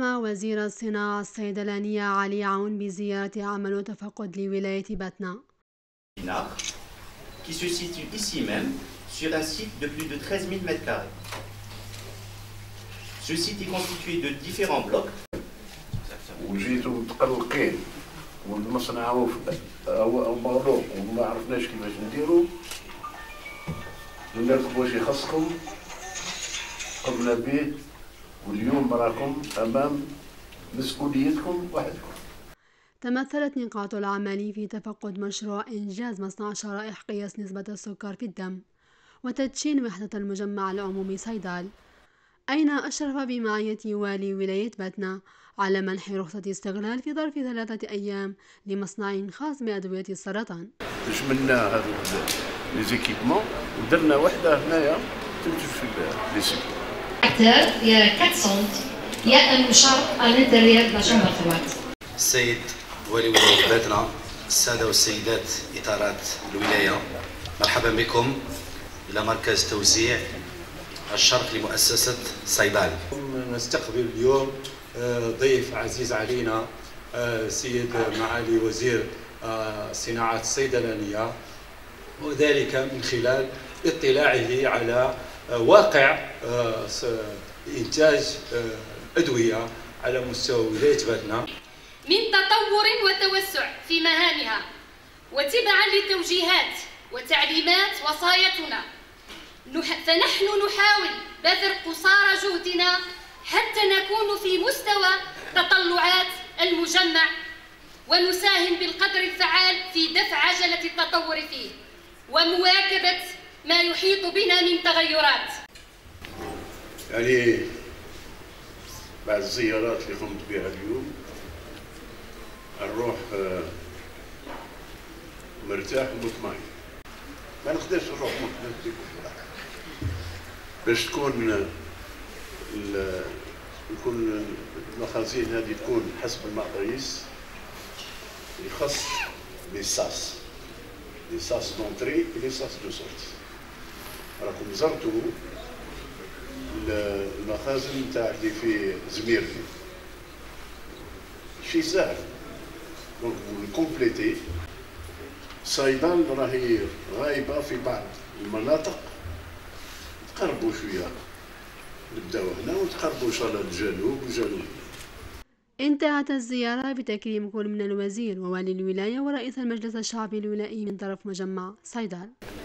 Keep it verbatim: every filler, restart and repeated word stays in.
قام وزير الصناعة الصيدلانية علي عون بزيارة عمل وتفقد لولاية باتنة. qui se situe ici même sur un site de plus de treize mille mètres carrés. Ce site est constitué de différents blocs. وجيتوا متقلقين والمصنع هو هو مغلوق وما عرفناش كيفاش نديرو. قلنا لكم واش يخصكم، قمنا به واليوم راكم امام مسؤوليتكم وحدكم. تمثلت نقاط العمل في تفقد مشروع إنجاز مصنع شرائح قياس نسبة السكر في الدم وتدشين وحدة المجمع العمومي سيدال، أين أشرف بمعية والي ولاية باتنة على منح رخصة استغلال في ظرف ثلاثة أيام لمصنع خاص بأدوية السرطان. جملنا هذا ليزيكيبمون ودرنا وحدة هنايا تنتج في ليزيكي. أكثر يا أربعمية يا المشاركة الانتريال باش نرتبط. السيد والي ولاية باتنة، السادة والسيدات إطارات الولاية، مرحبا بكم إلى مركز توزيع الشرق لمؤسسة صيبال. نستقبل اليوم ضيف عزيز علينا سيد معالي وزير الصناعات الصيدلانية، وذلك من خلال اطلاعه على واقع إنتاج أدوية على مستوى ولاية باتنة من تطور وتوسع في مهامها، وتبعا لتوجيهات وتعليمات وصايتنا فنحن نحاول بذل قصارى جهدنا حتى نكون في مستوى تطلعات المجمع ونساهم بالقدر الفعال في دفع عجلة التطور فيه ومواكبة ما يحيط بنا من تغيرات. يعني بعد الزيارات اللي قمت بها اليوم نروح مرتاح ومطمئن، ما نقدرش نروح مطمئن باش تكون يكون المخازين هذه تكون حسب المقاييس يخص ليساس ليساس دونتري ليساس دو سورتي. راكم زرتوا المخازن تاع اللي في زميرتي شي ساهل دونك نكومبليتي. صيدان راهي غايبه في بعض المناطق، تقربوا شويه نبداو هنا وتقربوا ان شاء الله الجنوب وجنوب. انتهت الزياره بتكريم كل من الوزير ووالي الولايه ورئيس المجلس الشعبي الولائي من طرف مجمع صيدان.